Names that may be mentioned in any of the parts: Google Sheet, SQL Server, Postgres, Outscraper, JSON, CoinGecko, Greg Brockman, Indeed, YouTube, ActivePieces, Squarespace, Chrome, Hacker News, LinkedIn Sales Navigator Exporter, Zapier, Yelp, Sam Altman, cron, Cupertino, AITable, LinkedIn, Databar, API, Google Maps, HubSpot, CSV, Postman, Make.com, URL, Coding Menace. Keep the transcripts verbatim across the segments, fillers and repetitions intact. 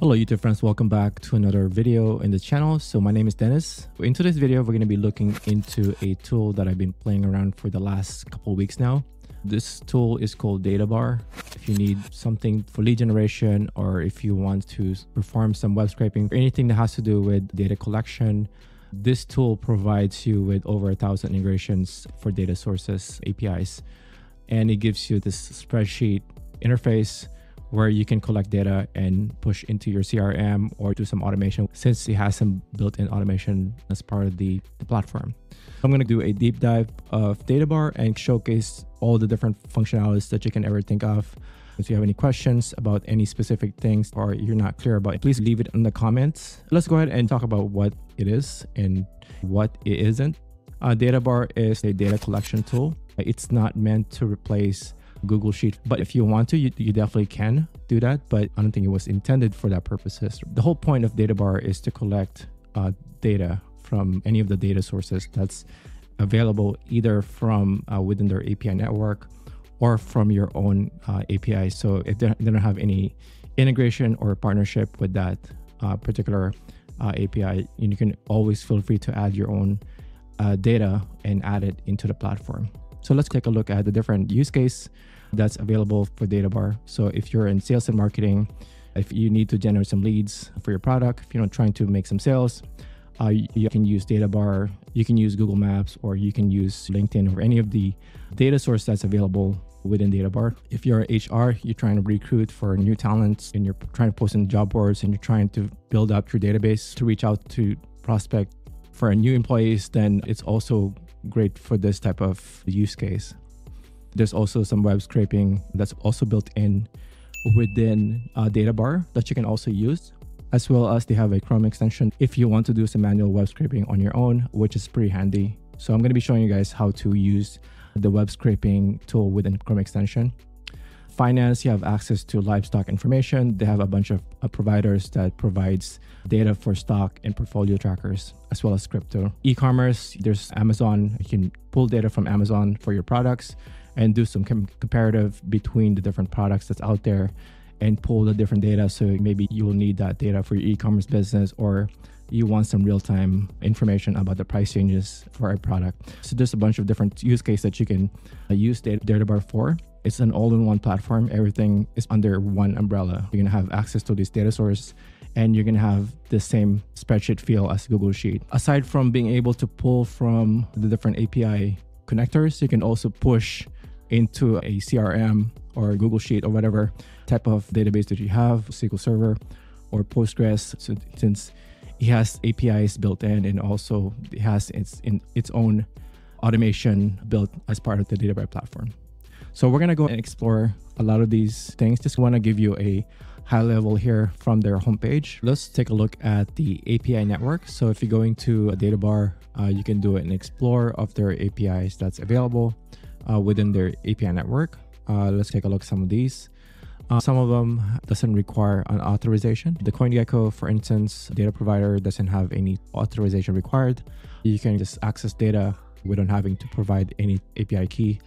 Hello YouTube friends, welcome back to another video in the channel. So my name is Dennis. In today's video, we're going to be looking into a tool that I've been playing around for the last couple of weeks now. This tool is called Databar. If you need something for lead generation, or if you want to perform some web scraping, or anything that has to do with data collection, this tool provides you with over a thousand integrations for data sources, A P Is, and it gives you this spreadsheet interface where you can collect data and push into your C R M or do some automation, since it has some built-in automation as part of the, the platform. I'm going to do a deep dive of Databar and showcase all the different functionalities that you can ever think of. If you have any questions about any specific things or you're not clear about it, please leave it in the comments. Let's go ahead and talk about what it is and what it isn't. Uh, Databar is a data collection tool. It's not meant to replace Google Sheet, but if you want to, you, you definitely can do that, but I don't think it was intended for that purposes. The whole point of Databar is to collect uh, data from any of the data sources that's available, either from uh, within their A P I network or from your own uh, A P I. So if they don't have any integration or partnership with that uh, particular uh, A P I, you can always feel free to add your own uh, data and add it into the platform. So let's take a look at the different use case that's available for Databar. So if you're in sales and marketing, if you need to generate some leads for your product, if you're trying to make some sales, uh, you can use Databar, you can use Google Maps, or you can use LinkedIn or any of the data source that's available within Databar. If you're H R, you're trying to recruit for new talents and you're trying to post in job boards and you're trying to build up your database to reach out to prospect for new employees, then it's also great for this type of use case. There's also some web scraping that's also built in within uh, Databar that you can also use, as well as they have a Chrome extension if you want to do some manual web scraping on your own, which is pretty handy. So I'm going to be showing you guys how to use the web scraping tool within Chrome extension. Finance, you have access to livestock information. They have a bunch of uh, providers that provides data for stock and portfolio trackers, as well as crypto. E-commerce, there's Amazon. You can pull data from Amazon for your products and do some com comparative between the different products that's out there and pull the different data. So maybe you will need that data for your e-commerce business, or you want some real-time information about the price changes for a product. So there's a bunch of different use cases that you can uh, use Databar for. It's an all-in-one platform. Everything is under one umbrella. You're going to have access to this data source and you're going to have the same spreadsheet feel as Google Sheet. Aside from being able to pull from the different A P I connectors, you can also push into a C R M or Google Sheet or whatever type of database that you have, S Q L Server or Postgres, so, since it has A P Is built in and also it has its, in, its own automation built as part of the Databar platform. So we're going to go and explore a lot of these things. Just want to give you a high level here from their homepage. Let's take a look at the A P I network. So if you're going to a Databar, uh, you can do an explore of their A P Is that's available uh, within their A P I network. Uh, let's take a look at some of these. Uh, some of them doesn't require an authorization. The CoinGecko, for instance, data provider doesn't have any authorization required. You can just access data without having to provide any A P I key.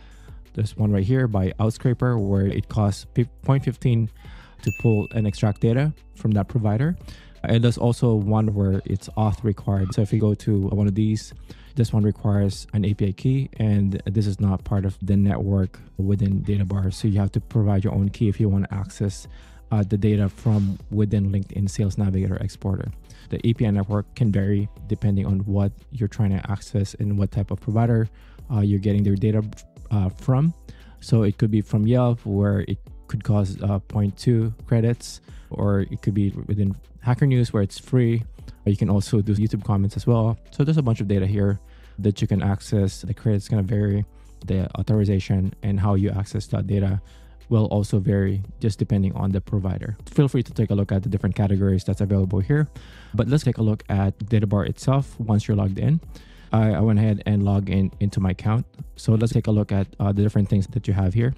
There's one right here by Outscraper where it costs zero point one five to pull and extract data from that provider. And there's also one where it's auth required. So if you go to one of these, this one requires an A P I key, and this is not part of the network within Databar. So you have to provide your own key if you want to access uh, the data from within LinkedIn Sales Navigator Exporter. The A P I network can vary depending on what you're trying to access and what type of provider uh, you're getting their data Uh, from. So it could be from Yelp, where it could cost uh, zero point two credits, or it could be within Hacker News where it's free. You can also do YouTube comments as well. So there's a bunch of data here that you can access. The credits going to vary, the authorization and how you access that data will also vary just depending on the provider. Feel free to take a look at the different categories that's available here, but let's take a look at Databar itself. Once you're logged in, I went ahead and logged in into my account. So let's take a look at uh, the different things that you have here.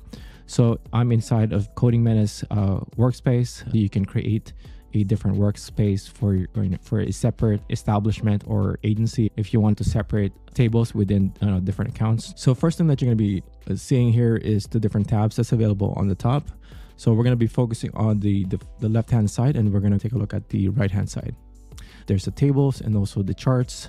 So I'm inside of Coding Menace uh, workspace. You can create a different workspace for, for a separate establishment or agency if you want to separate tables within uh, different accounts. So first thing that you're going to be seeing here is the different tabs that's available on the top. So we're going to be focusing on the, the, the left-hand side, and we're going to take a look at the right-hand side. There's the tables and also the charts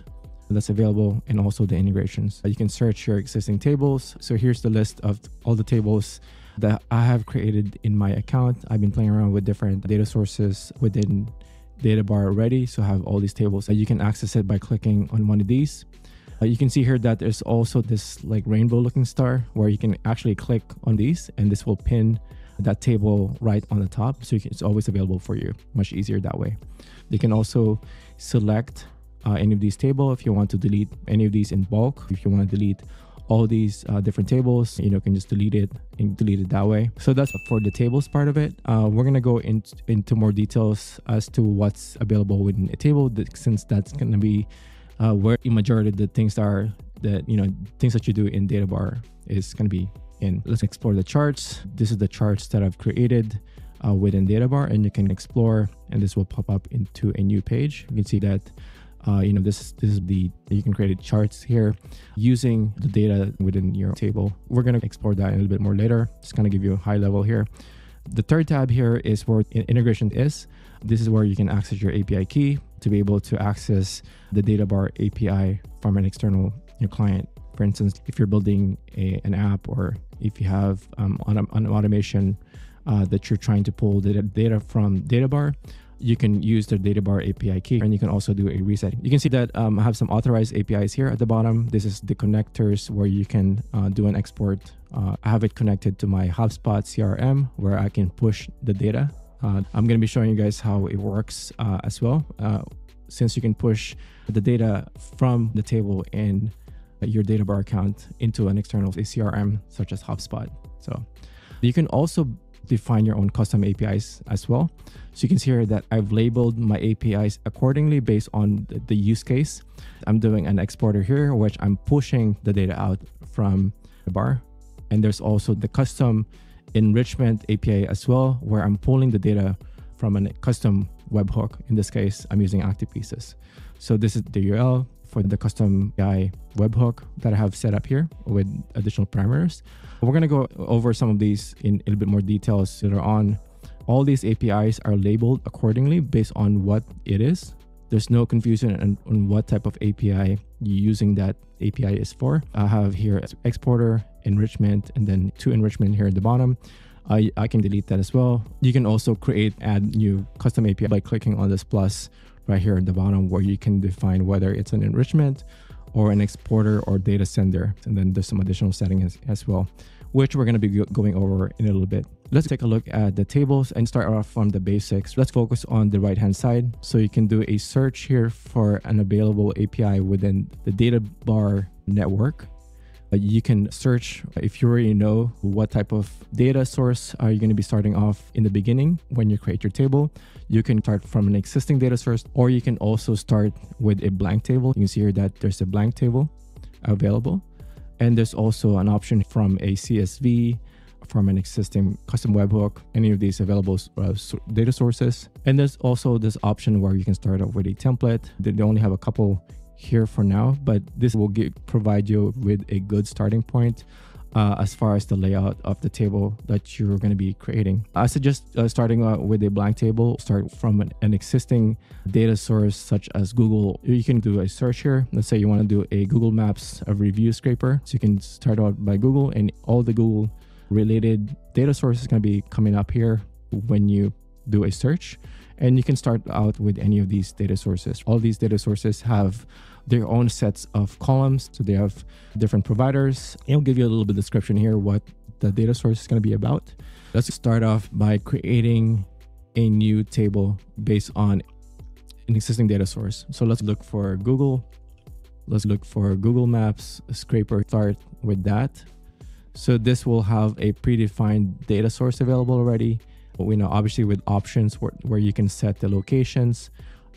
that's available, and also the integrations. You can search your existing tables. So here's the list of all the tables that I have created in my account. I've been playing around with different data sources within Databar already. So I have all these tables that you can access it by clicking on one of these. Uh, you can see here that there's also this like rainbow looking star where you can actually click on these, and this will pin that table right on the top. So you can, it's always available for you, much easier that way. You can also select uh, any of these tables if you want to delete any of these in bulk. If you want to delete all these uh, different tables, you know, you can just delete it and delete it that way. So that's for the tables part of it. Uh, we're going to go in, into more details as to what's available within a table, since that's going to be Uh, where the majority of the things that are that, you know, things that you do in Databar is going to be in. Let's explore the charts. This is the charts that I've created uh, within Databar, and you can explore, and this will pop up into a new page. You can see that, uh, you know, this, this is the, you can create charts here using the data within your table. We're going to explore that a little bit more later. Just kind of give you a high level here. The third tab here is where integration is. This is where you can access your A P I key to be able to access the Databar A P I from an external your client. For instance, if you're building a, an app, or if you have um, an, an automation uh, that you're trying to pull the data from Databar, you can use the Databar A P I key, and you can also do a reset. You can see that um, I have some authorized A P Is here at the bottom. This is the connectors where you can uh, do an export. Uh, I have it connected to my HubSpot C R M where I can push the data. Uh, I'm going to be showing you guys how it works uh, as well, uh, since you can push the data from the table in your Databar account into an external C R M such as HubSpot. So you can also define your own custom A P Is as well. So you can see here that I've labeled my A P Is accordingly based on the, the use case. I'm doing an exporter here, which I'm pushing the data out from the bar. And there's also the custom enrichment A P I as well, where I'm pulling the data from a custom webhook. In this case, I'm using ActivePieces. So this is the U R L for the custom A I webhook that I have set up here with additional parameters. We're going to go over some of these in a little bit more details later on. All these A P Is are labeled accordingly based on what it is. There's no confusion on, on what type of A P I you're using that A P I is for. I have here exporter, enrichment, and then two enrichment here at the bottom. I, I can delete that as well. You can also create, add new custom A P I by clicking on this plus right here at the bottom, where you can define whether it's an enrichment or an exporter or data sender. And then there's some additional settings as, as well, which we're going to be going over in a little bit. Let's take a look at the tables and start off from the basics. Let's focus on the right-hand side. So you can do a search here for an available A P I within the Databar network. You can search if you already know what type of data source are you going to be starting off in the beginning when you create your table. You can start from an existing data source, or you can also start with a blank table. You can see here that there's a blank table available, and there's also an option from a C S V, from an existing custom webhook, any of these available uh, data sources. And there's also this option where you can start off with a template. They only have a couple here for now, but this will give, provide you with a good starting point uh, as far as the layout of the table that you're going to be creating. I suggest uh, starting out with a blank table. Start from an, an existing data source such as Google. You can do a search here. Let's say you want to do a Google Maps a review scraper. So you can start out by Google, and all the Google related data source is going to be coming up here when you do a search. And you can start out with any of these data sources. All these data sources have their own sets of columns. So they have different providers. It'll give you a little bit of description here what the data source is going to be about. Let's start off by creating a new table based on an existing data source. So let's look for Google. Let's look for Google Maps scraper. Start with that. So this will have a predefined data source available already. We know obviously with options where, where you can set the locations,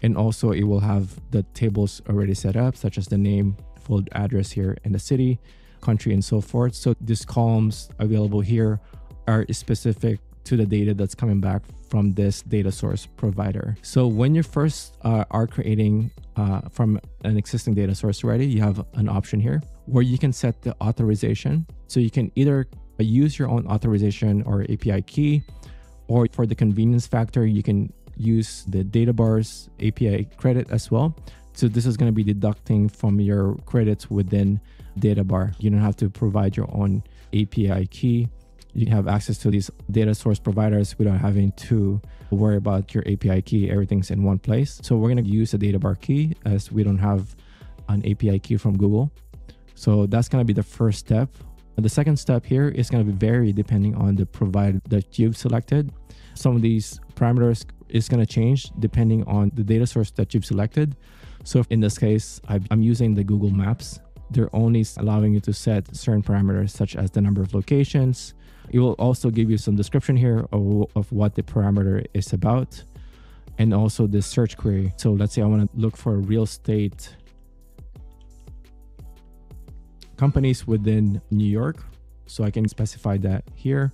and also it will have the tables already set up, such as the name, full address here, and the city, country, and so forth. So these columns available here are specific to the data that's coming back from this data source provider. So when you first uh, are creating uh, from an existing data source already, you have an option here where you can set the authorization. So you can either use your own authorization or A P I key, or for the convenience factor, you can use the Databar's A P I credit as well. So this is going to be deducting from your credits within Databar. You don't have to provide your own A P I key. You have access to these data source providers without having to worry about your A P I key. Everything's in one place. So we're going to use a Databar key as we don't have an A P I key from Google. So that's going to be the first step. The second step here is going to be vary depending on the provider that you've selected. Some of these parameters is going to change depending on the data source that you've selected. So in this case, I'm using the Google Maps. They're only allowing you to set certain parameters such as the number of locations. It will also give you some description here of, of what the parameter is about, and also the search query. So let's say I want to look for real estate companies within New York. So I can specify that here.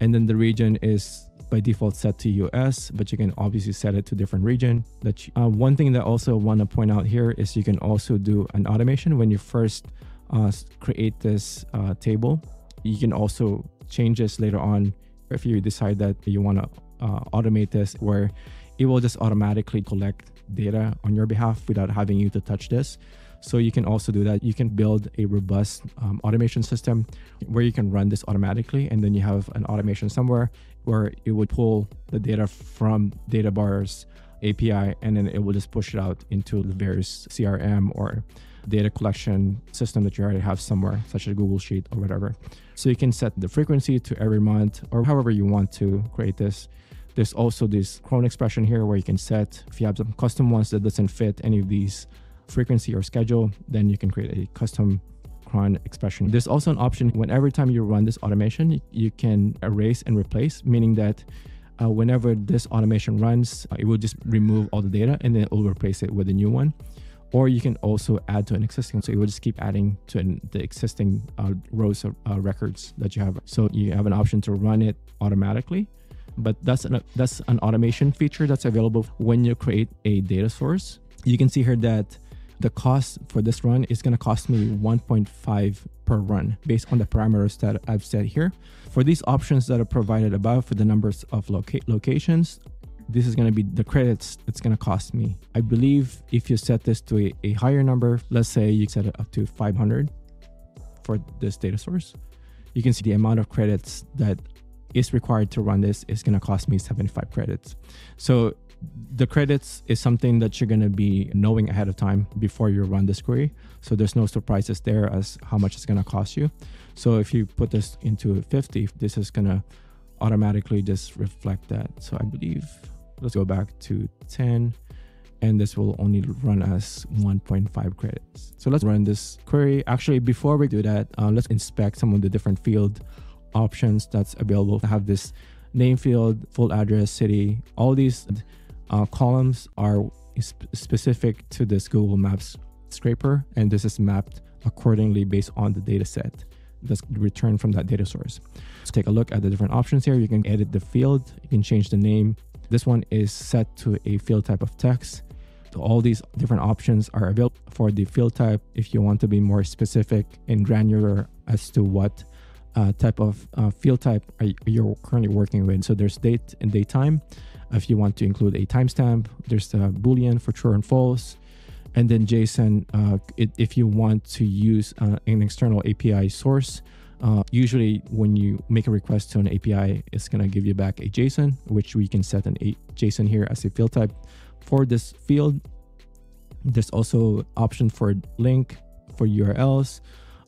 And then the region is by default set to U S, but you can obviously set it to different region. That you, uh, one thing that I also want to point out here is you can also do an automation. When you first uh, create this uh, table, you can also change this later on if you decide that you want to uh, automate this, where it will just automatically collect data on your behalf without having you to touch this. So you can also do that. You can build a robust um, automation system where you can run this automatically. And then you have an automation somewhere where it would pull the data from Databar's A P I, and then it will just push it out into the various C R M or data collection system that you already have somewhere, such as Google Sheet or whatever. So you can set the frequency to every month or however you want to create this. There's also this Chrome expression here where you can set, if you have some custom ones that doesn't fit any of these frequency or schedule, then you can create a custom cron expression. There's also an option when every time you run this automation, you can erase and replace, meaning that uh, whenever this automation runs, uh, it will just remove all the data and then it will replace it with a new one. Or you can also add to an existing, so it will just keep adding to an, the existing uh, rows of uh, records that you have. So you have an option to run it automatically, but that's an, that's an automation feature that's available when you create a data source. You can see here that the cost for this run is going to cost me one point five per run based on the parameters that I've set here. For these options that are provided above for the numbers of loca locations, this is going to be the credits it's going to cost me. I believe if you set this to a, a higher number, let's say you set it up to five hundred for this data source, you can see the amount of credits that is required to run this is going to cost me seventy-five credits. So the credits is something that you're going to be knowing ahead of time before you run this query. So there's no surprises there as how much it's going to cost you. So if you put this into fifty, this is going to automatically just reflect that. So I believe, let's go back to ten, and this will only run us one point five credits. So let's run this query. Actually, before we do that, uh, let's inspect some of the different field options that's available. I have this name field, full address, city, all these Uh, columns are sp specific to this Google Maps scraper, and this is mapped accordingly based on the data set that's returned from that data source. Let's take a look at the different options here. You can edit the field, you can change the name. This one is set to a field type of text. So all these different options are available for the field type if you want to be more specific and granular as to what uh, type of uh, field type are you're currently working with. So there's date and date time. If you want to include a timestamp, there's a Boolean for true and false. And then JSON, uh, it, if you want to use uh, an external A P I source, uh, usually when you make a request to an A P I, it's going to give you back a JSON, which we can set an a JSON here as a field type for this field. There's also option for link, for U R Ls,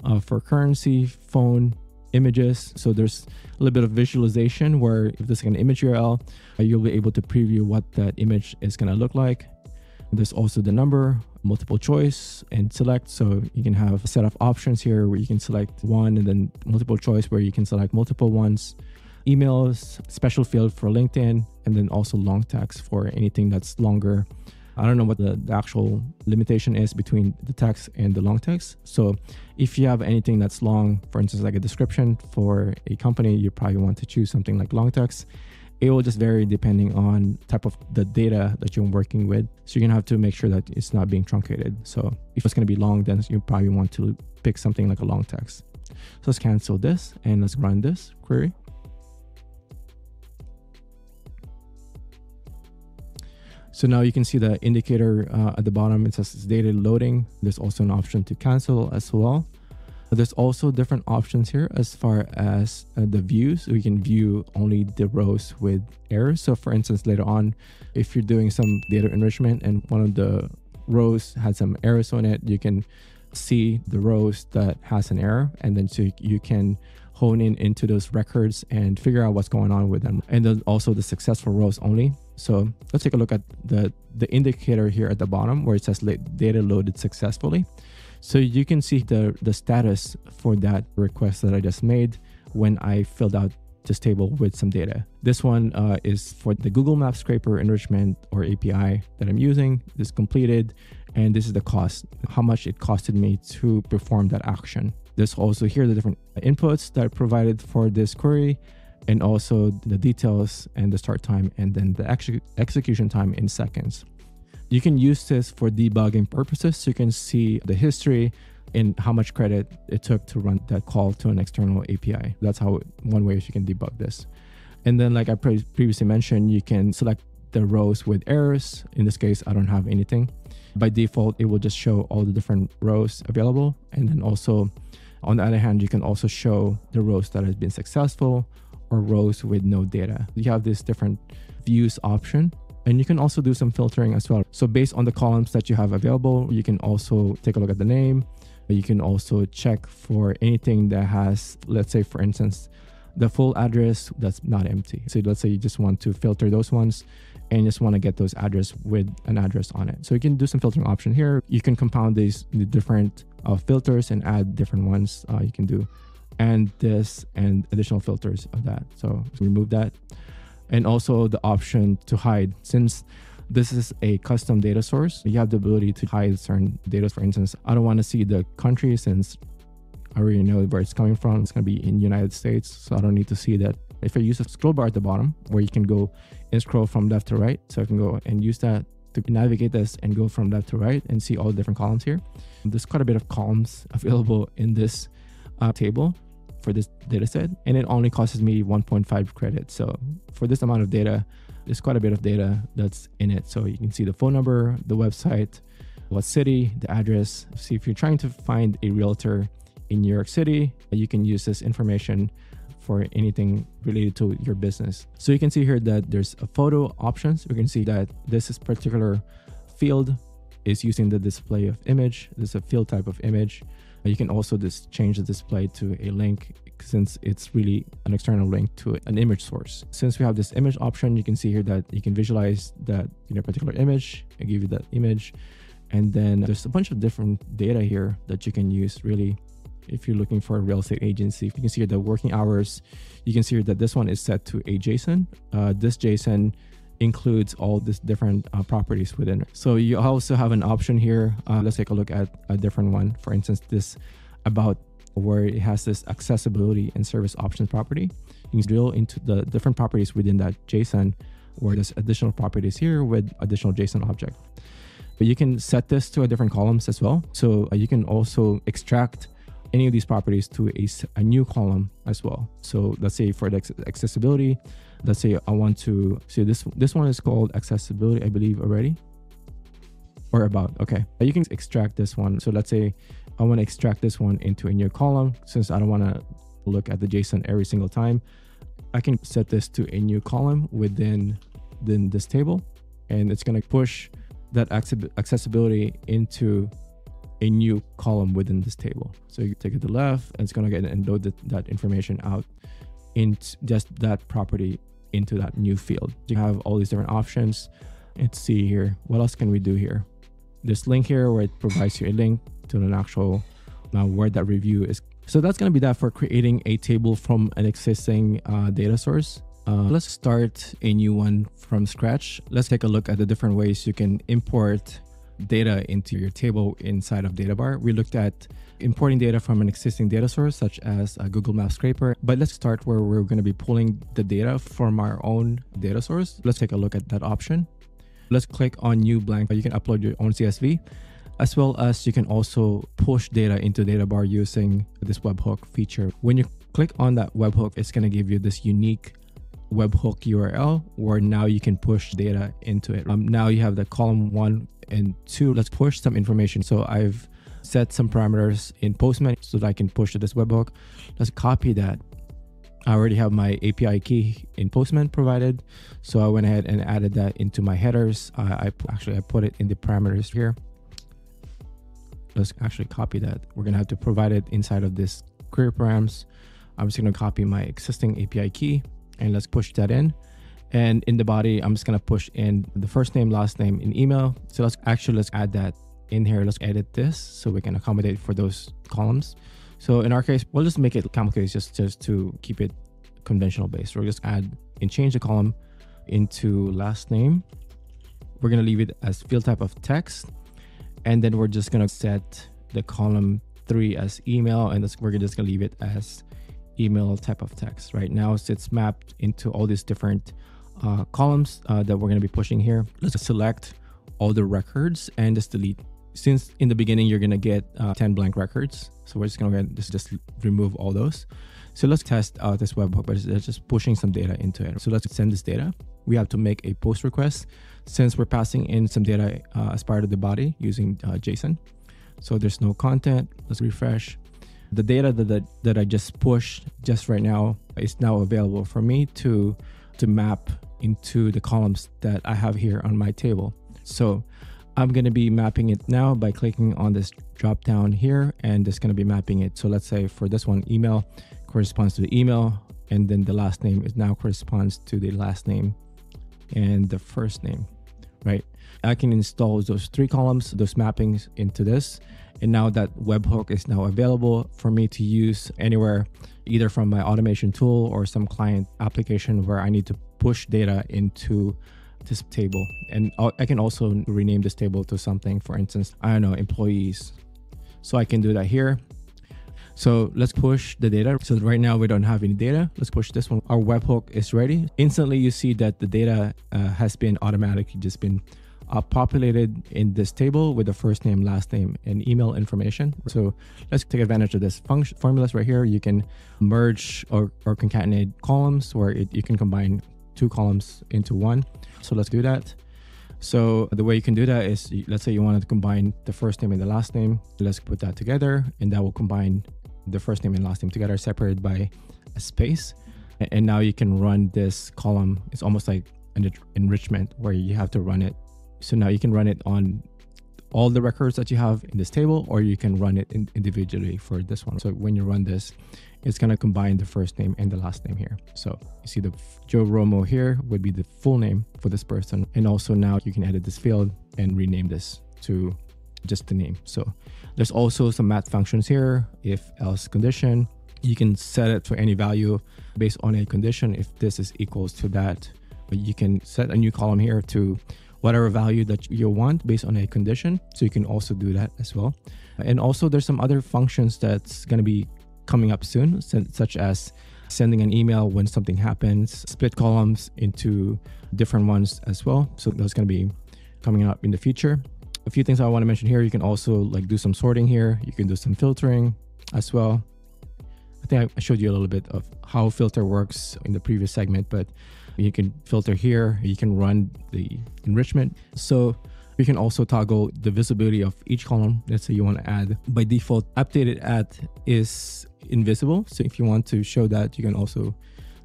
uh, for currency, phone, images. So there's a little bit of visualization where if there's like an image U R L, you'll be able to preview what that image is going to look like. There's also the number, multiple choice, and select. So you can have a set of options here where you can select one, and then multiple choice where you can select multiple ones, emails, special field for LinkedIn, and then also long text for anything that's longer. I don't know what the, the actual limitation is between the text and the long text. So if you have anything that's long, for instance, like a description for a company, you probably want to choose something like long text. It will just vary depending on type of the data that you're working with. So you're gonna have to make sure that it's not being truncated. So if it's gonna be long, then you probably want to pick something like a long text. So let's cancel this and let's run this query. So now you can see the indicator uh, at the bottom. It says it's data loading. There's also an option to cancel as well. There's also different options here as far as uh, the views. So we can view only the rows with errors. So for instance, later on, if you're doing some data enrichment and one of the rows had some errors on it, you can see the rows that has an error, and then so you can hone in into those records and figure out what's going on with them. And then also the successful rows only. So let's take a look at the, the indicator here at the bottom where it says data loaded successfully. So you can see the, the status for that request that I just made when I filled out this table with some data. This one uh, is for the Google Maps scraper enrichment or A P I that I'm using. This completed, and this is the cost, how much it costed me to perform that action. There's also here the different inputs that I provided for this query, and also the details and the start time, and then the ex execution time in seconds. You can use this for debugging purposes. So you can see the history and how much credit it took to run that call to an external A P I. That's how one way you can debug this. And then, like I pre previously mentioned, you can select the rows with errors. In this case, I don't have anything. By default, it will just show all the different rows available. And then also, on the other hand, you can also show the rows that has been successful or rows with no data. You have this different views option. And you can also do some filtering as well. So based on the columns that you have available, you can also take a look at the name. You can also check for anything that has, let's say, for instance, the full address that's not empty. So let's say you just want to filter those ones and just want to get those address with an address on it. So you can do some filtering option here. You can compound these the different uh, filters and add different ones uh, you can do. And this and additional filters of that. So remove that. And also the option to hide. Since this is a custom data source, you have the ability to hide certain data. For instance, I don't want to see the country since I already know where it's coming from. It's going to be in United States, so I don't need to see that. If I use a scroll bar at the bottom where you can go and scroll from left to right, so I can go and use that to navigate this and go from left to right and see all the different columns here. There's quite a bit of columns available in this uh, table. For this data set, and it only costs me one point five credits. So for this amount of data, there's quite a bit of data that's in it. So you can see the phone number, the website, what city, the address. See, if you're trying to find a realtor in New York City, you can use this information for anything related to your business. So you can see here that there's a photo options. You can see that this is particular field is using the display of image. There's a field type of image. You can also just change the display to a link since it's really an external link to an image source. Since we have this image option, you can see here that you can visualize that, you know, particular image and give you that image. And then there's a bunch of different data here that you can use really if you're looking for a real estate agency. You can see here the working hours. You can see here that this one is set to a JSON. Uh, this JSON includes all these different uh, properties within it. So you also have an option here. Uh, let's take a look at a different one. For instance, this about where it has this accessibility and service options property. You can drill into the different properties within that JSON where there's additional properties here with additional JSON object. But you can set this to a different columns as well. So uh, you can also extract any of these properties to a, a new column as well. So let's say for the accessibility, let's say I want to see this, this one is called accessibility, I believe already, or about, okay. You can extract this one. So let's say I want to extract this one into a new column since I don't want to look at the JSON every single time. I can set this to a new column within, within this table, and it's going to push that accessibility into a new column within this table. So you take it to the left and it's going to get and load that, that information out in just that property into that new field. You have all these different options. Let's see here. What else can we do here? This link here where it provides you a link to an actual uh, where that review is. So that's going to be that for creating a table from an existing uh, data source. Uh, let's start a new one from scratch. Let's take a look at the different ways you can import data into your table inside of Databar. We looked at importing data from an existing data source such as a Google Maps scraper, but let's start where we're going to be pulling the data from our own data source. Let's take a look at that option. Let's click on new blank. You can upload your own C S V as well as you can also push data into Databar using this webhook feature. When you click on that webhook, it's going to give you this unique webhook U R L, where now you can push data into it. Um, now you have the column one and two. Let's push some information. So I've set some parameters in Postman so that I can push to this webhook. Let's copy that. I already have my A P I key in Postman provided. So I went ahead and added that into my headers. Uh, I actually, I put it in the parameters here. Let's actually copy that. We're gonna have to provide it inside of this query params. I'm just gonna copy my existing A P I key and let's push that in. And in the body, I'm just gonna push in the first name, last name, and email. So let's actually, let's add that in here. Let's edit this so we can accommodate for those columns. So in our case, we'll just make it complicated just, just to keep it conventional based. We'll just add and change the column into last name. We're going to leave it as field type of text. And then we're just going to set the column three as email. And this, we're just going to leave it as email type of text. Right now, so it's mapped into all these different uh, columns uh, that we're going to be pushing here. Let's select all the records and just delete. Since in the beginning, you're going to get uh, ten blank records. So we're just going to just, just remove all those. So let's test out this webhook, but it's just pushing some data into it. So let's send this data. We have to make a post request since we're passing in some data uh, as part of the body using uh, JSON. So there's no content. Let's refresh. The data that, that, that I just pushed just right now is now available for me to, to map into the columns that I have here on my table. So I'm going to be mapping it now by clicking on this drop down here and it's going to be mapping it. So let's say for this one, email corresponds to the email. And then the last name is now corresponds to the last name and the first name, right? I can install those three columns, those mappings into this. And now that webhook is now available for me to use anywhere, either from my automation tool or some client application where I need to push data into this table. And I can also rename this table to something, for instance, I don't know, employees. So I can do that here. So let's push the data. So right now we don't have any data. Let's push this one. Our webhook is ready. Instantly you see that the data uh, has been automatically just been uh, populated in this table with the first name, last name, and email information. So let's take advantage of this function formulas right here. You can merge or, or concatenate columns where it, you can combine two columns into one. So let's do that. So the way you can do that is, let's say you want to combine the first name and the last name. Let's put that together and that will combine the first name and last name together, separated by a space. And now you can run this column. It's almost like an enrichment where you have to run it. So now you can run it on all the records that you have in this table, or you can run it individually for this one. So when you run this, it's going to combine the first name and the last name here. So you see the Joe Romo here would be the full name for this person. And also now you can edit this field and rename this to just the name. So there's also some math functions here. If else condition, you can set it for any value based on a condition. If this is equals to that, but you can set a new column here to whatever value that you want based on a condition. So you can also do that as well. And also there's some other functions that's going to be coming up soon, such as sending an email when something happens, split columns into different ones as well. So that's going to be coming up in the future. A few things I want to mention here. You can also like do some sorting here. You can do some filtering as well. I think I showed you a little bit of how filter works in the previous segment, but you can filter here, you can run the enrichment. So you can also toggle the visibility of each column. Let's say you want to add, by default, updated at is invisible. So if you want to show that, you can also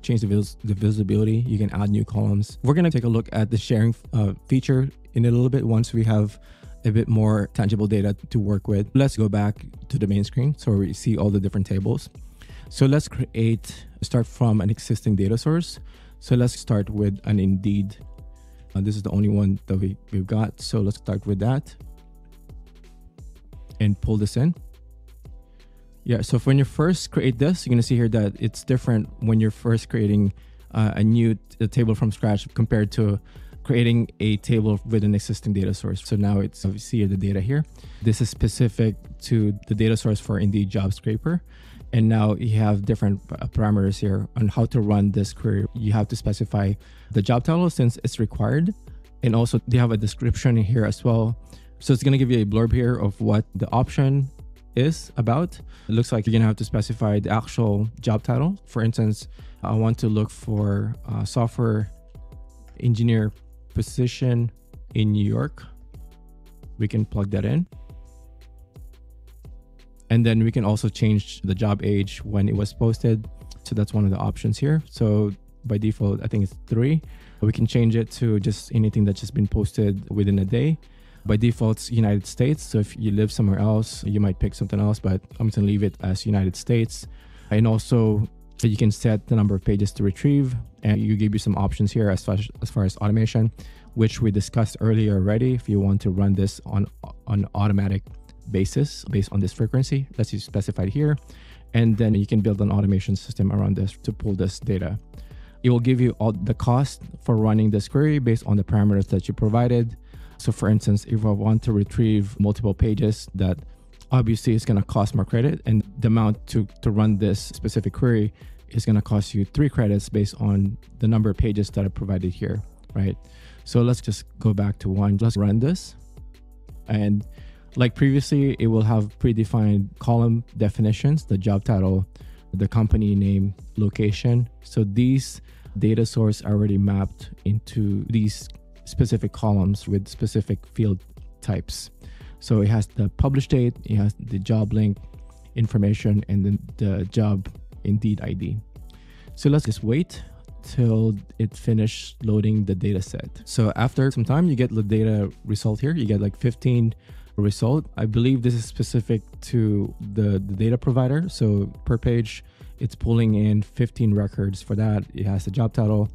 change the, vis the visibility. You can add new columns. We're going to take a look at the sharing uh, feature in a little bit once we have a bit more tangible data to work with. Let's go back to the main screen so we see all the different tables. So let's create, start from an existing data source. So let's start with an Indeed. Uh, this is the only one that we, we've got. So let's start with that and pull this in. Yeah, so when you first create this, you're gonna see here that it's different when you're first creating uh, a new a table from scratch compared to creating a table with an existing data source. So now it's, you see the data here. This is specific to the data source for Indeed Job Scraper. And now you have different parameters here on how to run this query. You have to specify the job title since it's required. And also they have a description here as well. So it's going to give you a blurb here of what the option is about. It looks like you're going to have to specify the actual job title. For instance, I want to look for a software engineer position in New York. We can plug that in. And then we can also change the job age when it was posted. So that's one of the options here. So by default, I think it's three. We can change it to just anything that's just been posted within a day. By default, it's United States. So if you live somewhere else, you might pick something else, but I'm going to leave it as United States. And also you can set the number of pages to retrieve, and you give you some options here as far as, as far as automation, which we discussed earlier already. If you want to run this on an automatic basis based on this frequency that's specified here, and then you can build an automation system around this to pull this data. It will give you all the cost for running this query based on the parameters that you provided. So for instance, if I want to retrieve multiple pages, that obviously is going to cost more credit, and the amount to, to run this specific query is going to cost you three credits based on the number of pages that I provided here, right? So let's just go back to one. Let's run this. And like previously, it will have predefined column definitions, the job title, the company name, location. So these data source are already mapped into these specific columns with specific field types. So it has the publish date, it has the job link information, and then the job Indeed I D. So let's just wait till it finished loading the data set. So after some time, you get the data result here. You get like fifteen result. I believe this is specific to the, the data provider. So per page, it's pulling in fifteen records for that. It has the job title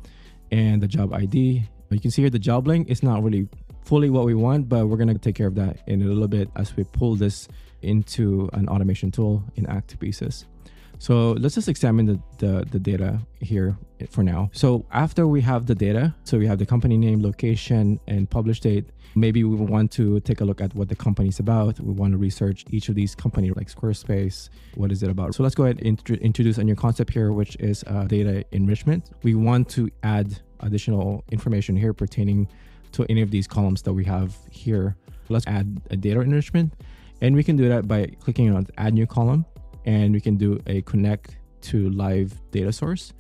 and the job I D. You can see here the job link is not really fully what we want, but we're going to take care of that in a little bit as we pull this into an automation tool in ActivePieces. So let's just examine the, the, the data here for now. So after we have the data, so we have the company name, location, and publish date, maybe we want to take a look at what the company's about. We want to research each of these companies like Squarespace. What is it about? So let's go ahead and introduce a new concept here, which is uh, data enrichment. We want to add additional information here pertaining to any of these columns that we have here. Let's add a data enrichment, and we can do that by clicking on add new column. And we can do a connect to live data source.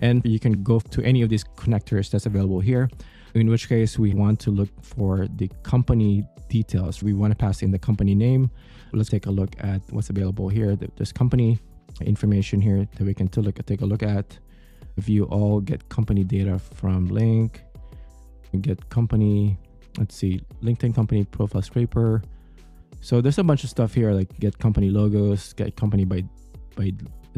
And you can go to any of these connectors that's available here, in which case we want to look for the company details. We want to pass in the company name. Let's take a look at what's available here. There's company information here that we can take a look at. View all, get company data from link, get company, let's see, LinkedIn company profile scraper. So there's a bunch of stuff here, like get company logos, get company by by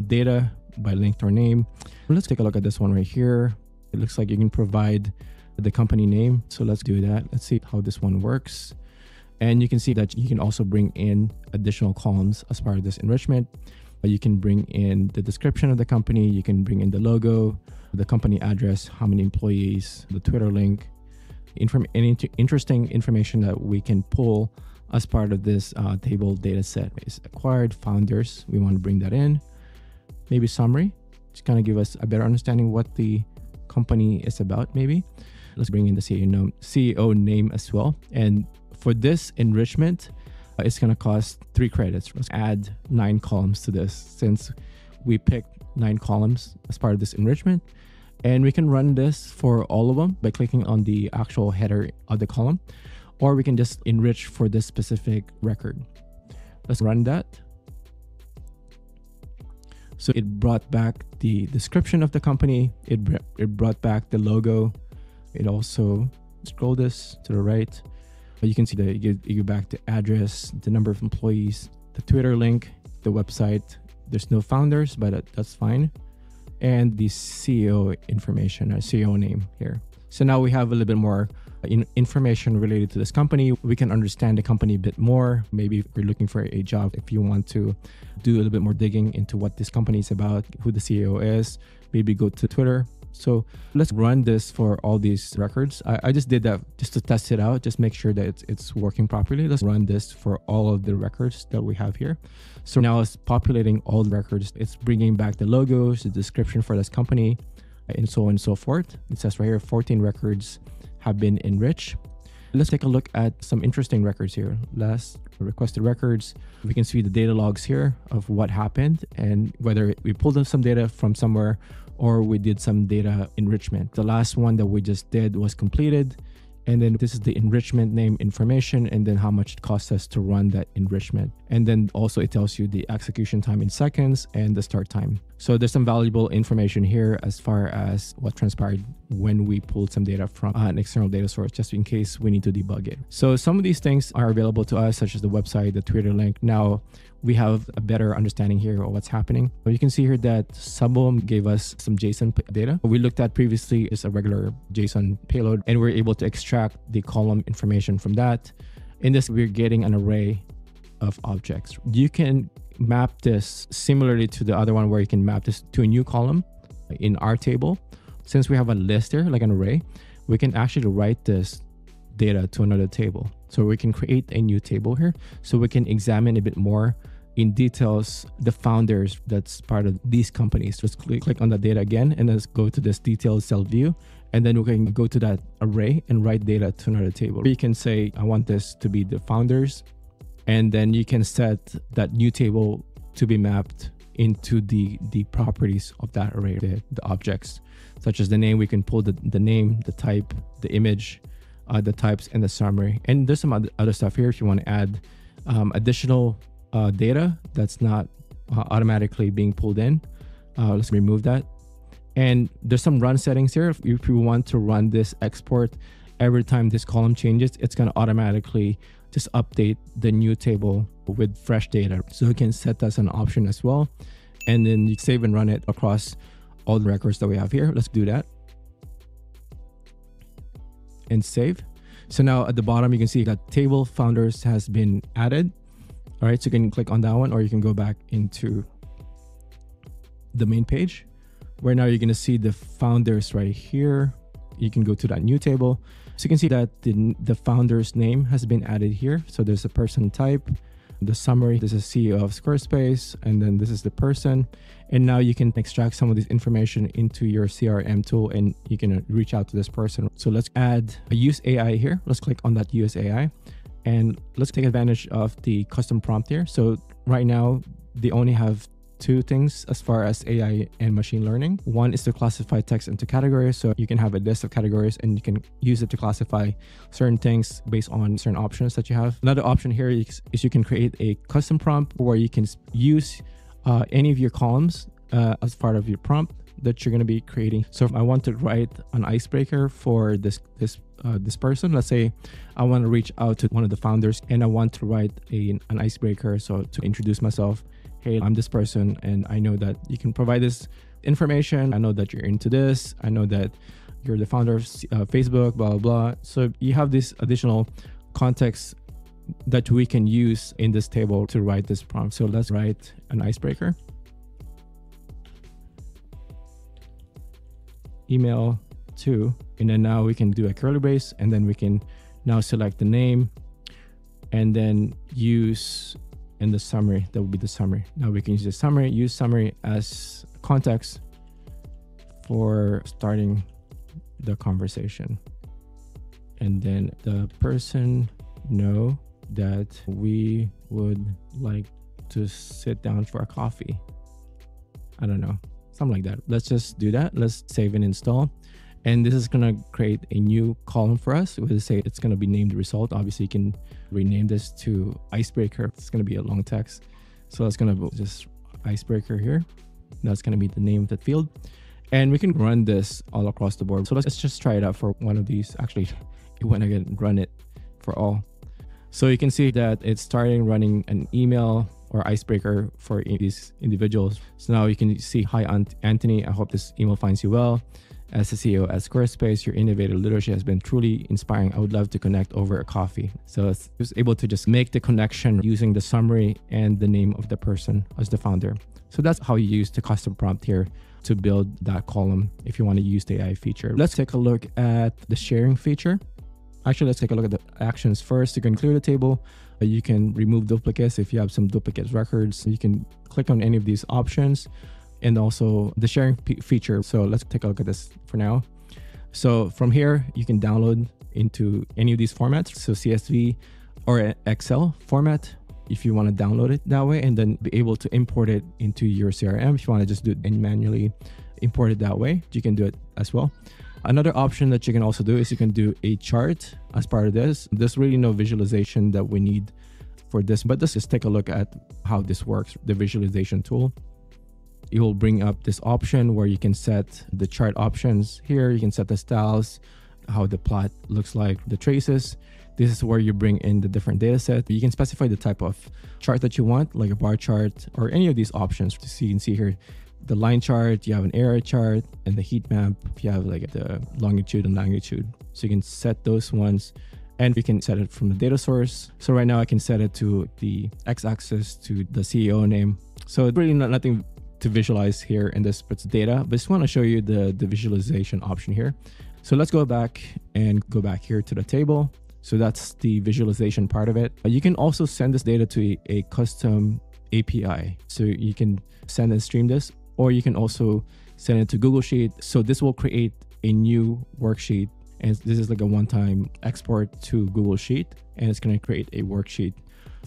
data, by linked or name. Let's take a look at this one right here. It looks like you can provide the company name. So let's do that. Let's see how this one works. And you can see that you can also bring in additional columns as part of this enrichment. You can bring in the description of the company. You can bring in the logo, the company address, how many employees, the Twitter link, inform any interesting information that we can pull as part of this uh, table data set. Is acquired founders. We want to bring that in. Maybe summary, just kind of give us a better understanding what the company is about. Maybe let's bring in the C E O name as well. And for this enrichment, uh, it's going to cost three credits. Let's add nine columns to this, since we picked nine columns as part of this enrichment. And we can run this for all of them by clicking on the actual header of the column, or we can just enrich for this specific record. Let's run that. So it brought back the description of the company. It, it brought back the logo. It also, scroll this to the right, but you can see that it gives you back the address, the number of employees, the Twitter link, the website. There's no founders, but that's fine. And the C E O information, or C E O name here. So now we have a little bit more in information related to this company. We can understand the company a bit more. Maybe if you're looking for a job, if you want to do a little bit more digging into what this company is about, who the C E O is, maybe go to Twitter. So let's run this for all these records. I, I just did that just to test it out, just make sure that it's, it's working properly. Let's run this for all of the records that we have here. So now it's populating all the records. It's bringing back the logos, the description for this company, and so on and so forth. It says right here, fourteen records have been enriched. Let's take a look at some interesting records here. Last requested records. We can see the data logs here of what happened and whether we pulled in some data from somewhere or we did some data enrichment. The last one that we just did was completed. And then this is the enrichment name information and then how much it costs us to run that enrichment. And then also it tells you the execution time in seconds and the start time. So there's some valuable information here as far as what transpired when we pulled some data from an external data source, just in case we need to debug it. So some of these things are available to us, such as the website, the Twitter link. Now we have a better understanding here of what's happening. But you can see here that some of them gave us some JSON data. What we looked at previously is a regular JSON payload, and we're able to extract the column information from that. In this, we're getting an array of objects. You can map this similarly to the other one where you can map this to a new column in our table. Since we have a list here, like an array, we can actually write this data to another table. So we can create a new table here so we can examine a bit more in details the founders that's part of these companies. Just click, click on the data again and let's go to this detailed cell view. And then we can go to that array and write data to another table. You can say, I want this to be the founders. And then you can set that new table to be mapped into the, the properties of that array, the, the objects, such as the name. We can pull the, the name, the type, the image, uh, the types, and the summary. And there's some other stuff here if you want to add um, additional uh, data that's not uh, automatically being pulled in. Uh, let's remove that. And there's some run settings here. If, if we want to run this export, every time this column changes, it's going to automatically just update the new table with fresh data. So you can set that as an option as well. And then you save and run it across all the records that we have here. Let's do that. And save. So now at the bottom, you can see that table founders has been added. All right, so you can click on that one, or you can go back into the main page where now you're gonna see the founders right here. You can go to that new table. So you can see that the, the founder's name has been added here. So there's a person type, the summary, this is C E O of Squarespace, and then this is the person. And now you can extract some of this information into your C R M tool and you can reach out to this person. So let's add a use A I here. Let's click on that use A I and let's take advantage of the custom prompt here. So right now they only have two things as far as A I and machine learning. One is to classify text into categories. So you can have a list of categories and you can use it to classify certain things based on certain options that you have. Another option here is, is you can create a custom prompt where you can use uh, any of your columns uh, as part of your prompt that you're going to be creating. So if I want to write an icebreaker for this, this, uh, this person, let's say I want to reach out to one of the founders and I want to write a, an icebreaker. So to introduce myself, hey, I'm this person and I know that you can provide this information. I know that you're into this. I know that you're the founder of uh, Facebook, blah, blah, blah. So you have this additional context that we can use in this table to write this prompt. So let's write an icebreaker. Email to, and then now we can do a curly brace and then we can now select the name and then use and the summary, that would be the summary. Now we can use the summary, use summary as context for starting the conversation. And then the person know that we would like to sit down for a coffee. I don't know, something like that. Let's just do that. Let's save and install. And this is gonna create a new column for us. We'll say it's gonna be named result. Obviously you can rename this to icebreaker. It's gonna be a long text. So that's gonna be just icebreaker here. That's gonna be the name of that field. And we can run this all across the board. So let's, let's just try it out for one of these. Actually, it went again, run it for all. So you can see that it's starting running an email or icebreaker for these individuals. So now you can see, hi, Aunt Anthony, I hope this email finds you well. As the C E O at Squarespace, your innovative leadership has been truly inspiring. I would love to connect over a coffee. So it's was able to just make the connection using the summary and the name of the person as the founder. So that's how you use the custom prompt here to build that column if you want to use the A I feature. Let's take a look at the sharing feature. Actually, let's take a look at the actions first. You can clear the table. You can remove duplicates if you have some duplicate records. You can click on any of these options. And also the sharing feature. So let's take a look at this for now. So from here, you can download into any of these formats. So C S V or Excel format, if you want to download it that way, and then be able to import it into your C R M. If you want to just do it and manually import it that way, you can do it as well. Another option that you can also do is you can do a chart as part of this. There's really no visualization that we need for this, but let's just take a look at how this works. The visualization tool, it will bring up this option where you can set the chart options here. You can set the styles, how the plot looks like, the traces. This is where you bring in the different data set. You can specify the type of chart that you want, like a bar chart or any of these options. So you can see here the line chart, you have an area chart, and the heat map, you have like the longitude and longitude. So you can set those ones, and we can set it from the data source. So right now I can set it to the x-axis to the C E O name. So it's really not, nothing to visualize here in this data, but I just want to show you the, the visualization option here. So let's go back and go back here to the table. So that's the visualization part of it. You can also send this data to a custom A P I. So you can send and stream this, or you can also send it to Google Sheet. So this will create a new worksheet. And this is like a one-time export to Google Sheet. And it's going to create a worksheet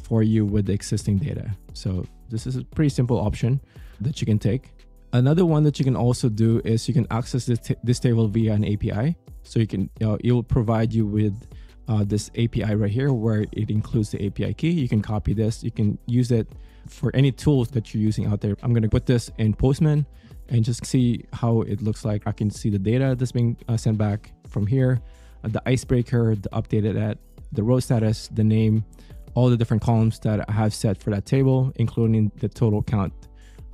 for you with the existing data. So this is a pretty simple option that you can take. Another one that you can also do is you can access this, this table via an A P I. So you can, you know, it will provide you with Uh, this A P I right here, where it includes the A P I key. You can copy this. You can use it for any tools that you're using out there. I'm going to put this in Postman and just see how it looks like. I can see the data that's being uh, sent back from here, uh, the icebreaker, the updated at, the row status, the name, all the different columns that I have set for that table, including the total count,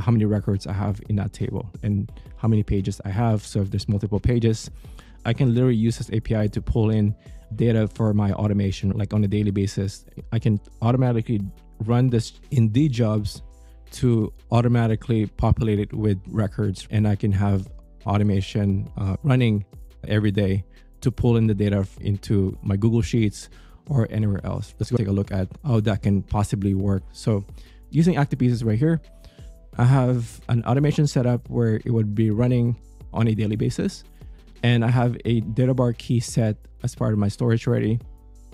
how many records I have in that table and how many pages I have. So if there's multiple pages, I can literally use this A P I to pull in data for my automation, like on a daily basis. I can automatically run this Indeed jobs to automatically populate it with records, and I can have automation uh, running every day to pull in the data into my Google Sheets or anywhere else. Let's go take a look at how that can possibly work. So using ActivePieces right here, I have an automation setup where it would be running on a daily basis. And I have a Databar key set as part of my storage already,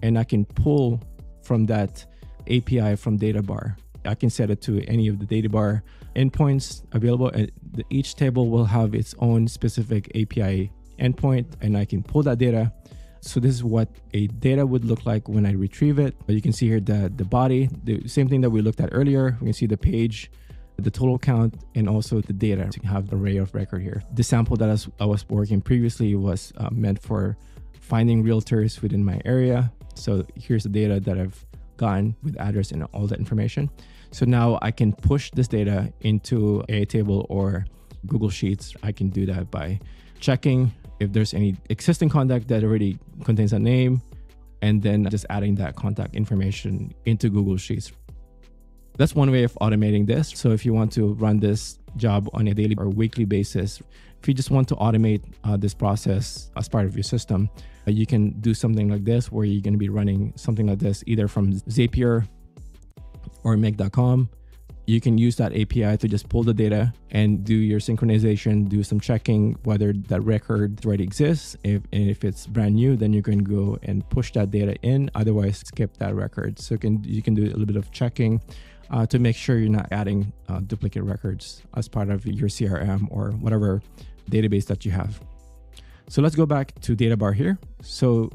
and I can pull from that A P I from Databar. I can set it to any of the Databar endpoints available, and each table will have its own specific A P I endpoint, and I can pull that data. So this is what a data would look like when I retrieve it. But you can see here the, the body, the same thing that we looked at earlier. We can see the page, the total count, and also the data. So you have the array of record here. The sample that I was working previously was uh, meant for finding realtors within my area. So here's the data that I've gotten with address and all that information. So now I can push this data into a table or Google Sheets. I can do that by checking if there's any existing contact that already contains a name, and then just adding that contact information into Google Sheets. That's one way of automating this. So if you want to run this job on a daily or weekly basis, if you just want to automate uh, this process as part of your system, uh, you can do something like this, where you're going to be running something like this, either from Zapier or Make dot com. You can use that A P I to just pull the data and do your synchronization, do some checking whether that record already exists. If, and if it's brand new, then you can go and push that data in, otherwise skip that record. So you can, you can do a little bit of checking Uh, to make sure you're not adding uh, duplicate records as part of your C R M or whatever database that you have. So let's go back to Databar here. So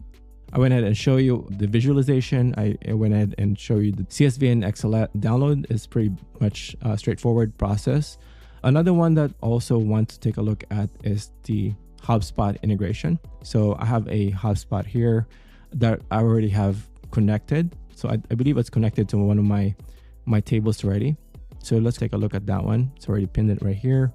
I went ahead and show you the visualization. I, I went ahead and show you the C S V and Excel download is pretty much a straightforward process. Another one that I also want to take a look at is the HubSpot integration. So I have a HubSpot here that I already have connected. So I, I believe it's connected to one of my my tables already. So let's take a look at that one. It's already pinned it right here.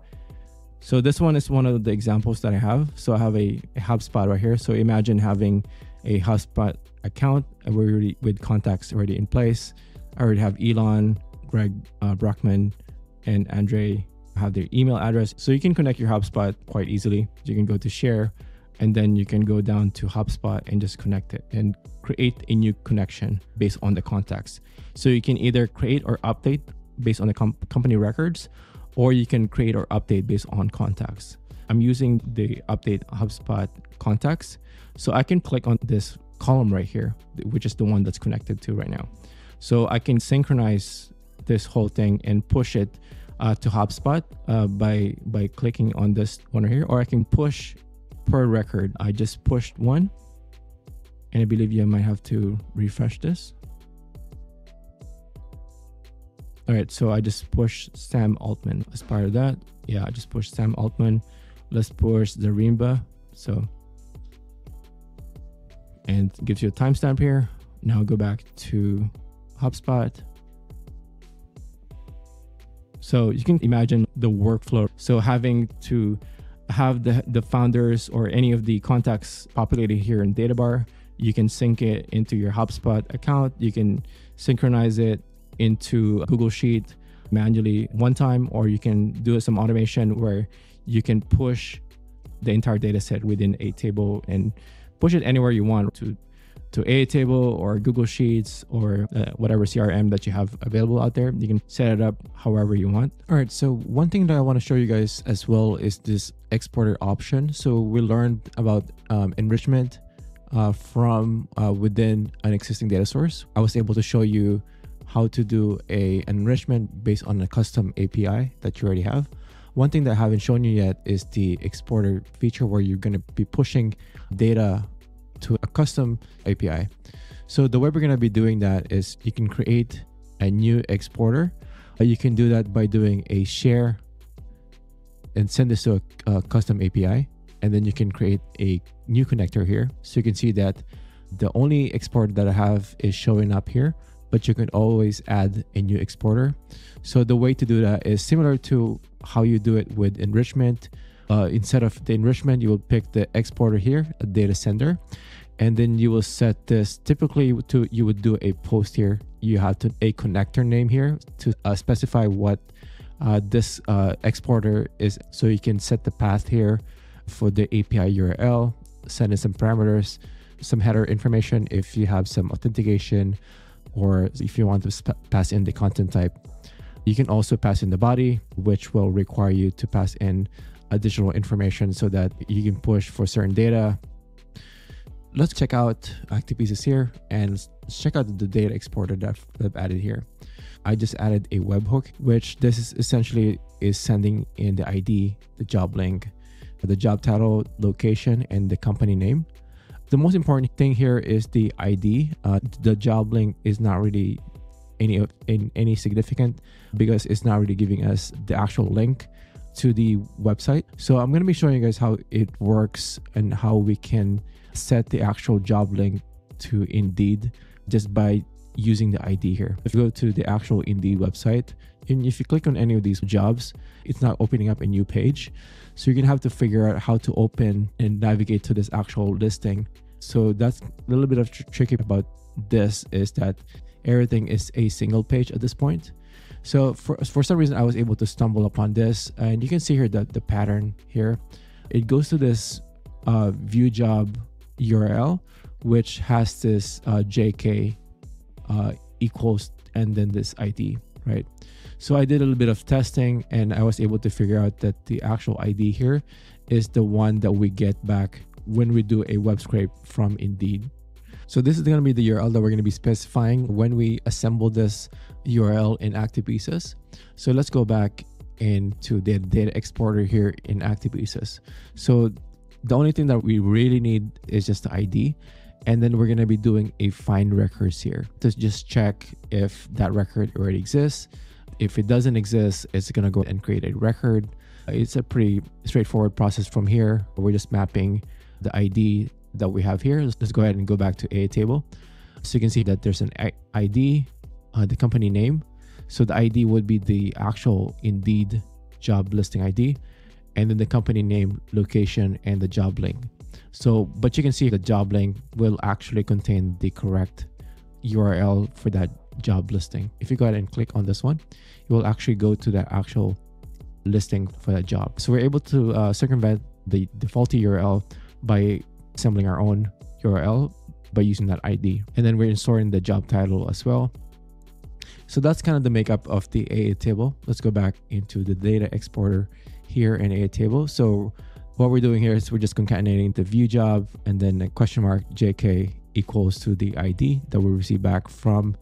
So this one is one of the examples that I have. So I have a, a HubSpot right here. So imagine having a HubSpot account already, with contacts already in place. I already have Elon, Greg uh, Brockman, and Andre have their email address. So you can connect your HubSpot quite easily. You can go to share, and then you can go down to HubSpot and just connect it and create a new connection based on the contacts. So you can either create or update based on the com company records, or you can create or update based on contacts. I'm using the update HubSpot contacts. So I can click on this column right here, which is the one that's connected to right now. So I can synchronize this whole thing and push it uh, to HubSpot uh, by, by clicking on this one right here, or I can push per record. I just pushed one, and I believe you might have to refresh this. All right, so I just push Sam Altman as part of that. Yeah, I just push Sam Altman. Let's push Zarimba. So, and it gives you a timestamp here. Now go back to HubSpot. So you can imagine the workflow. So having to have the, the founders or any of the contacts populated here in Databar, you can sync it into your HubSpot account. You can synchronize it into Google Sheet manually one time, or you can do some automation where you can push the entire data set within a table and push it anywhere you want to to a table or Google Sheets or uh, whatever C R M that you have available out there. You can set it up however you want. All right, so one thing that I want to show you guys as well is this exporter option. So we learned about um, enrichment uh, from uh, within an existing data source. I was able to show you how to do a enrichment based on a custom A P I that you already have. One thing that I haven't shown you yet is the exporter feature, where you're going to be pushing data to a custom A P I. So the way we're going to be doing that is you can create a new exporter. You can do that by doing a share and send this to a, a custom A P I. And then you can create a new connector here. So you can see that the only export that I have is showing up here, but you can always add a new exporter. So the way to do that is similar to how you do it with enrichment. Uh, instead of the enrichment, you will pick the exporter here, a data sender, and then you will set this. Typically to, you would do a post here. You have to a connector name here to uh, specify what uh, this uh, exporter is. So you can set the path here for the A P I U R L, send in some parameters, some header information if you have some authentication, or if you want to pass in the content type. You can also pass in the body, which will require you to pass in additional information so that you can push for certain data. Let's check out ActivePieces here and let's check out the data exporter that I've added here. I just added a webhook, which this is essentially is sending in the I D, the job link, the job title, location, and the company name. The most important thing here is the I D. Uh, the job link is not really any of in any significant because it's not really giving us the actual link to the website. So I'm going to be showing you guys how it works and how we can set the actual job link to Indeed just by using the I D here. If you go to the actual Indeed website, and if you click on any of these jobs, it's not opening up a new page. So you're going to have to figure out how to open and navigate to this actual listing. So that's a little bit of tr tricky about this, is that everything is a single page at this point. So for, for some reason, I was able to stumble upon this, and you can see here that the pattern here, it goes to this uh, view job U R L, which has this uh, J K uh, equals, and then this I D, right? So I did a little bit of testing, and I was able to figure out that the actual I D here is the one that we get back when we do a web scrape from Indeed. So this is going to be the U R L that we're going to be specifying when we assemble this U R L in ActivePieces. So let's go back into the data exporter here in ActivePieces. So the only thing that we really need is just the I D. And then we're going to be doing a find records here to just check if that record already exists. If it doesn't exist, it's going to go and create a record. It's a pretty straightforward process from here. We're just mapping the I D that we have here. Let's, let's go ahead and go back to a table. So you can see that there's an I D, uh, the company name. So the I D would be the actual Indeed job listing I D, and then the company name, location, and the job link. So, but you can see the job link will actually contain the correct U R L for that job listing. If you go ahead and click on this one, it will actually go to that actual listing for that job. So we're able to uh, circumvent the, the faulty U R L by assembling our own U R L by using that I D, and then we're storing the job title as well. So that's kind of the makeup of the A A table. Let's go back into the data exporter here in A A table. So what we're doing here is we're just concatenating the view job and then a question mark J K equals to the I D that we receive back from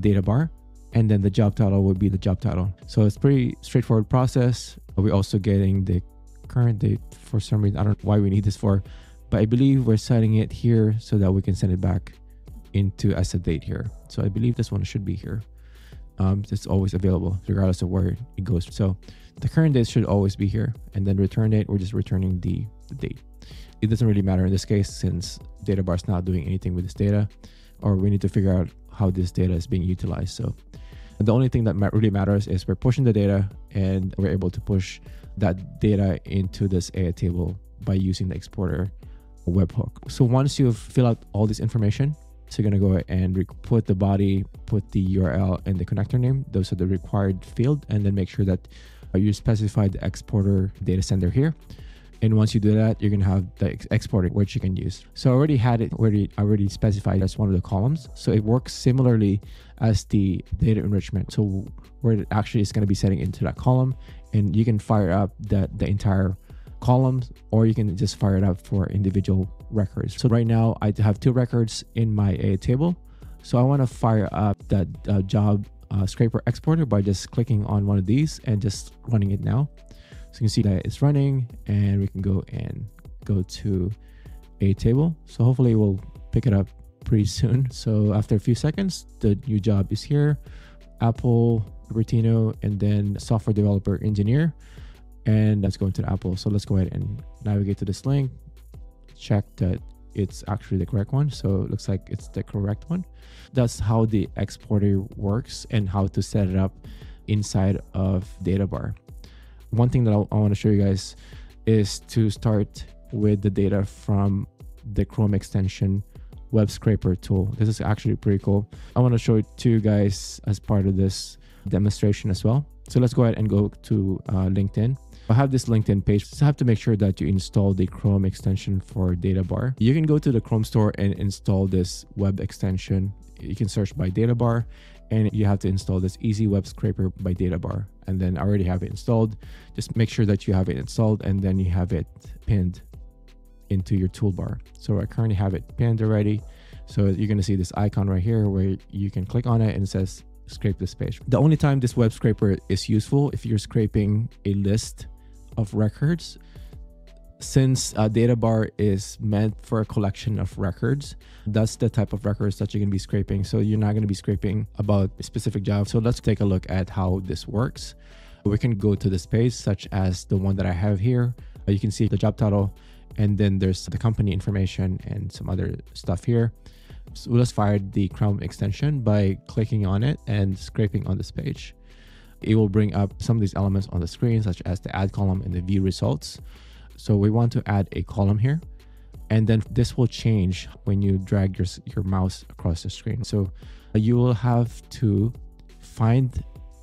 Databar. And then the job title would be the job title. So it's pretty straightforward process. We're also getting the current date for some reason. I don't know why we need this for, but I believe we're setting it here so that we can send it back into as a date here. So I believe this one should be here. Um, it's always available regardless of where it goes. So the current date should always be here, and then return date, we're just returning the, the date. It doesn't really matter in this case, since Databar is not doing anything with this data, or we need to figure out how this data is being utilized. So the only thing that really matters is we're pushing the data, and we're able to push that data into this A I table by using the exporter webhook. So once you've filled out all this information, so you're going to go and put the body, put the U R L and the connector name. Those are the required field. And then make sure that you specify the exporter data sender here. And once you do that, you're going to have the exporter, which you can use. So I already had it already, already specified as one of the columns. So it works similarly as the data enrichment. So where it actually is going to be setting into that column, and you can fire up that the entire columns, or you can just fire it up for individual records. So right now I have two records in my A I table. So I want to fire up that uh, job uh, scraper exporter by just clicking on one of these and just running it now. So you can see that it's running, and we can go and go to A I table. So hopefully we'll pick it up pretty soon. So after a few seconds, the new job is here, Apple, Cupertino, and then software developer engineer. And let's go into Apple. So let's go ahead and navigate to this link, check that it's actually the correct one. So it looks like it's the correct one. That's how the exporter works and how to set it up inside of Databar. One thing that I, I want to show you guys is to start with the data from the Chrome extension web scraper tool. This is actually pretty cool. I want to show it to you guys as part of this demonstration as well. So let's go ahead and go to uh, LinkedIn. I have this LinkedIn page. So you have to make sure that you install the Chrome extension for Databar. You can go to the Chrome store and install this web extension. You can search by Databar, and you have to install this Easy Web Scraper by Databar. And then I already have it installed. Just make sure that you have it installed, and then you have it pinned into your toolbar. So I currently have it pinned already. So you're going to see this icon right here where you can click on it, and it says scrape this page. The only time this web scraper is useful if you're scraping a list of records, since uh, Databar is meant for a collection of records. That's the type of records that you're going to be scraping. So you're not going to be scraping about a specific job. So let's take a look at how this works. We can go to this page, such as the one that I have here. You can see the job title, and then there's the company information and some other stuff here. So let's fire the Chrome extension by clicking on it and scraping on this page. It will bring up some of these elements on the screen, such as the add column and the view results. So we want to add a column here, and then this will change when you drag your, your mouse across the screen. So you will have to find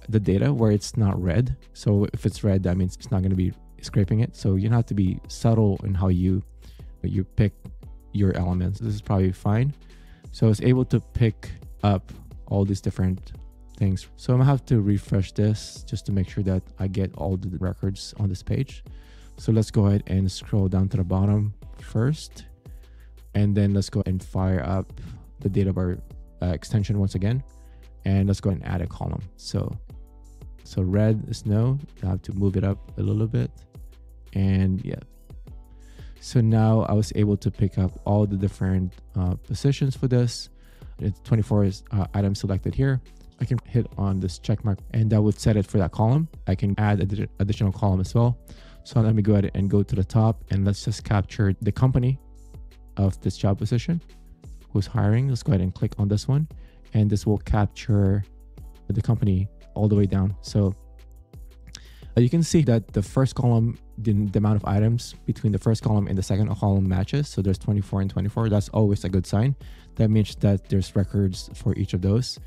the data where it's not red. So if it's red, that means it's not going to be scraping it. So you have to be subtle in how you, you pick your elements. This is probably fine. So it's able to pick up all these different things. So I'm gonna have to refresh this just to make sure that I get all the records on this page. So let's go ahead and scroll down to the bottom first, and then let's go and fire up the Databar uh, extension once again, and let's go ahead and add a column. So, so red is no. I have to move it up a little bit, and yeah. So now I was able to pick up all the different uh, positions for this. It's twenty-four is, uh, items selected here. I can hit on this check mark, and that would set it for that column. I can add an additional column as well. So let me go ahead and go to the top, and let's just capture the company of this job position, who's hiring. Let's go ahead and click on this one, and this will capture the company all the way down. So uh, you can see that the first column, the, the amount of items between the first column and the second column matches. So there's twenty-four and twenty-four. That's always a good sign. That means that there's records for each of those.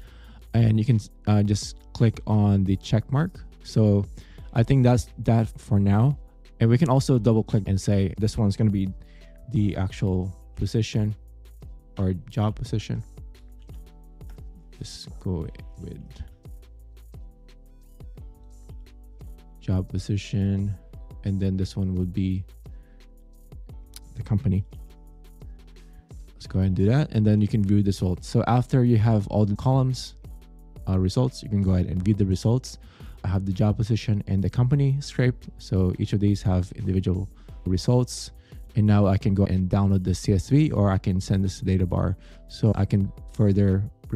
And you can uh, just click on the check mark. So I think that's that for now. And we can also double click and say this one's going to be the actual position or job position. Just go with job position. And then this one would be company. Let's go ahead and do that. And then you can view the results. So after you have all the columns, uh, results, you can go ahead and view the results. I have the job position and the company scraped. So each of these have individual results. And now I can go and download the C S V, or I can send this to Databar so I can further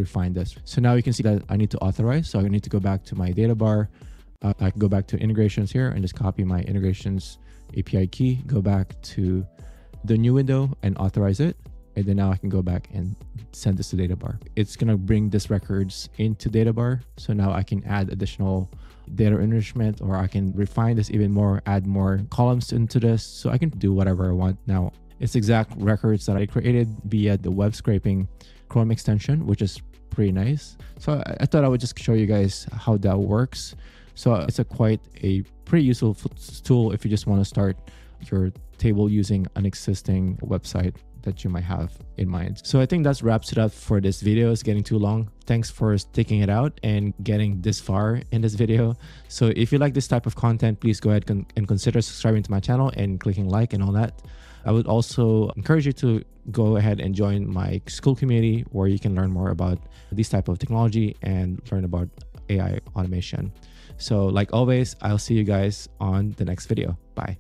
refine this. So now you can see that I need to authorize. So I need to go back to my Databar. Uh, I can go back to integrations here and just copy my integrations A P I key, go back to the new window and authorize it. And then now I can go back and send this to Databar. It's going to bring this records into Databar. So now I can add additional data enrichment, or I can refine this even more, add more columns into this. So I can do whatever I want now. It's exact records that I created via the web scraping Chrome extension, which is pretty nice. So I, I thought I would just show you guys how that works. So it's a quite a pretty useful tool if you just want to start your table using an existing website that you might have in mind. So I think that wraps it up for this video. It's getting too long. Thanks for sticking it out and getting this far in this video. So if you like this type of content, please go ahead con and consider subscribing to my channel and clicking like and all that. I would also encourage you to go ahead and join my school community, where you can learn more about this type of technology and learn about A I automation. So like always, I'll see you guys on the next video. Bye.